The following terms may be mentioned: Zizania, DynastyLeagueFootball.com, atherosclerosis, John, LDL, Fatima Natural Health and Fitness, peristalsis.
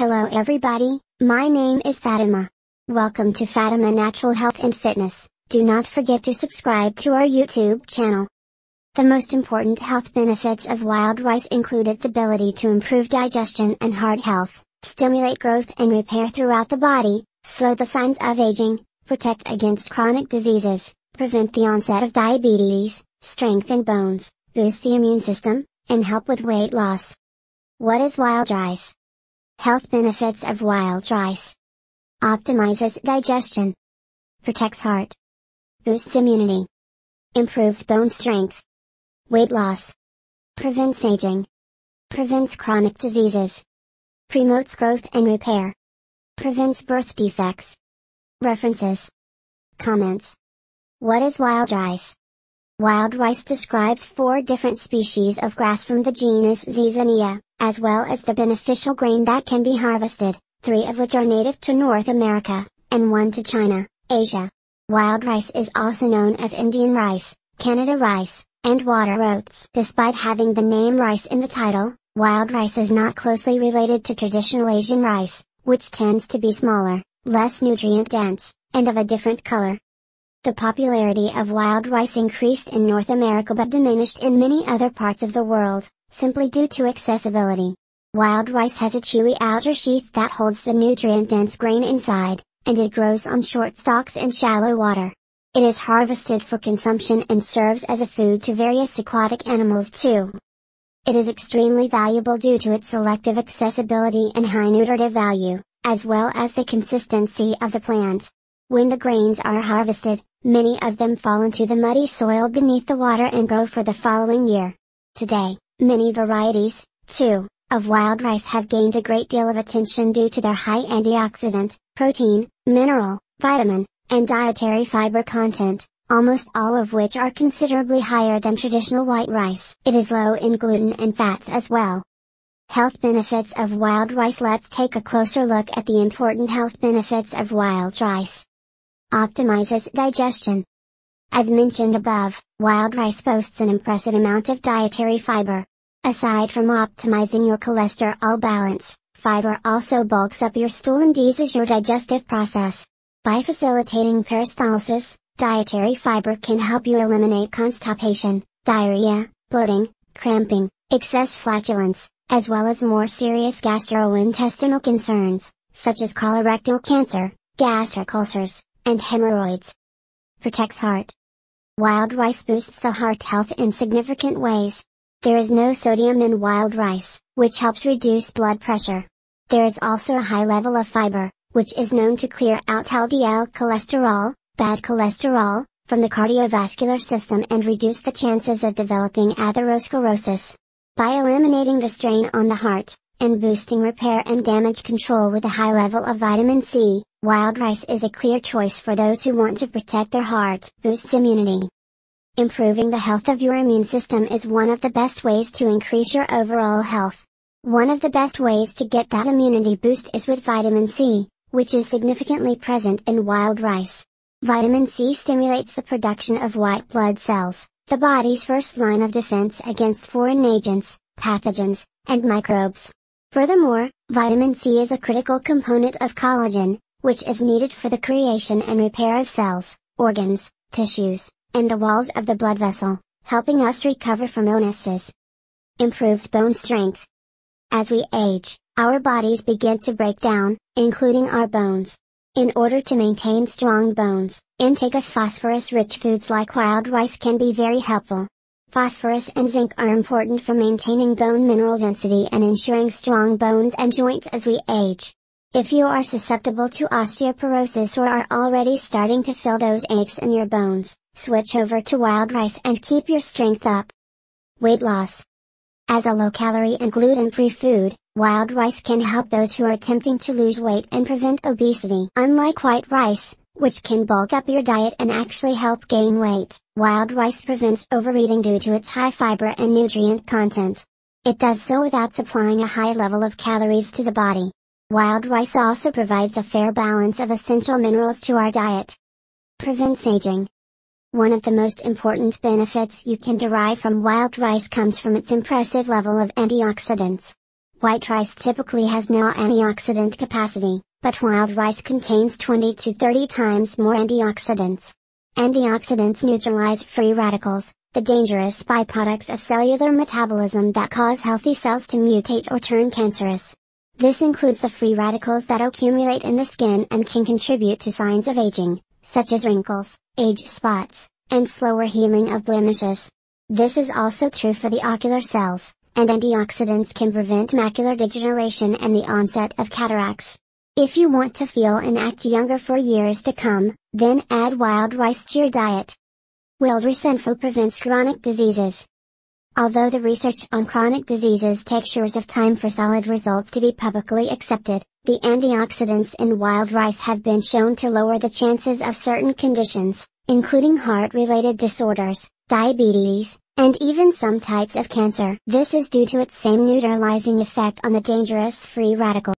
Hello everybody, my name is Fatima. Welcome to Fatima Natural Health and Fitness. Do not forget to subscribe to our YouTube channel. The most important health benefits of wild rice include its ability to improve digestion and heart health, stimulate growth and repair throughout the body, slow the signs of aging, protect against chronic diseases, prevent the onset of diabetes, strengthen bones, boost the immune system, and help with weight loss. What is wild rice? Health benefits of wild rice. Optimizes digestion. Protects heart. Boosts immunity. Improves bone strength. Weight loss. Prevents aging. Prevents chronic diseases. Promotes growth and repair. Prevents birth defects. References. Comments. What is wild rice? Wild rice describes 4 different species of grass from the genus Zizania, as well as the beneficial grain that can be harvested, 3 of which are native to North America, and 1 to China, Asia. Wild rice is also known as Indian rice, Canada rice, and water oats. Despite having the name rice in the title, wild rice is not closely related to traditional Asian rice, which tends to be smaller, less nutrient-dense, and of a different color. The popularity of wild rice increased in North America but diminished in many other parts of the world, simply due to accessibility. Wild rice has a chewy outer sheath that holds the nutrient-dense grain inside, and it grows on short stalks in shallow water. It is harvested for consumption and serves as a food to various aquatic animals too. It is extremely valuable due to its selective accessibility and high nutritive value, as well as the consistency of the plants. When the grains are harvested, many of them fall into the muddy soil beneath the water and grow for the following year. Today, many varieties, too, of wild rice have gained a great deal of attention due to their high antioxidant, protein, mineral, vitamin, and dietary fiber content, almost all of which are considerably higher than traditional white rice. It is low in gluten and fats as well. Health benefits of wild rice. Let's take a closer look at the important health benefits of wild rice. Optimizes digestion. As mentioned above, wild rice boasts an impressive amount of dietary fiber. Aside from optimizing your cholesterol balance, fiber also bulks up your stool and eases your digestive process. By facilitating peristalsis, dietary fiber can help you eliminate constipation, diarrhea, bloating, cramping, excess flatulence, as well as more serious gastrointestinal concerns, such as colorectal cancer, gastric ulcers, and hemorrhoids. Protects heart. Wild rice boosts the heart health in significant ways. There is no sodium in wild rice, which helps reduce blood pressure. There is also a high level of fiber, which is known to clear out LDL cholesterol, bad cholesterol, from the cardiovascular system and reduce the chances of developing atherosclerosis. By eliminating the strain on the heart, and boosting repair and damage control with a high level of vitamin C, wild rice is a clear choice for those who want to protect their heart. Boosts immunity. Improving the health of your immune system is one of the best ways to increase your overall health. One of the best ways to get that immunity boost is with vitamin C, which is significantly present in wild rice. Vitamin C stimulates the production of white blood cells, the body's first line of defense against foreign agents, pathogens, and microbes. Furthermore, vitamin C is a critical component of collagen, which is needed for the creation and repair of cells, organs, tissues, and the walls of the blood vessel, helping us recover from illnesses. Improves bone strength. As we age, our bodies begin to break down, including our bones. In order to maintain strong bones, intake of phosphorus-rich foods like wild rice can be very helpful. Phosphorus and zinc are important for maintaining bone mineral density and ensuring strong bones and joints as we age. If you are susceptible to osteoporosis or are already starting to feel those aches in your bones, switch over to wild rice and keep your strength up. Weight loss. As a low-calorie and gluten-free food, wild rice can help those who are attempting to lose weight and prevent obesity. Unlike white rice, which can bulk up your diet and actually help gain weight, wild rice prevents overeating due to its high fiber and nutrient content. It does so without supplying a high level of calories to the body. Wild rice also provides a fair balance of essential minerals to our diet. Prevents aging. One of the most important benefits you can derive from wild rice comes from its impressive level of antioxidants. White rice typically has no antioxidant capacity, but wild rice contains 20 to 30 times more antioxidants. Antioxidants neutralize free radicals, the dangerous byproducts of cellular metabolism that cause healthy cells to mutate or turn cancerous. This includes the free radicals that accumulate in the skin and can contribute to signs of aging, such as wrinkles, age spots, and slower healing of blemishes. This is also true for the ocular cells, and antioxidants can prevent macular degeneration and the onset of cataracts. If you want to feel and act younger for years to come, then add wild rice to your diet. Wildrice Info prevents chronic diseases. Although the research on chronic diseases takes years of time for solid results to be publicly accepted, the antioxidants in wild rice have been shown to lower the chances of certain conditions, including heart-related disorders, diabetes, and even some types of cancer. This is due to its same neutralizing effect on the dangerous free radicals.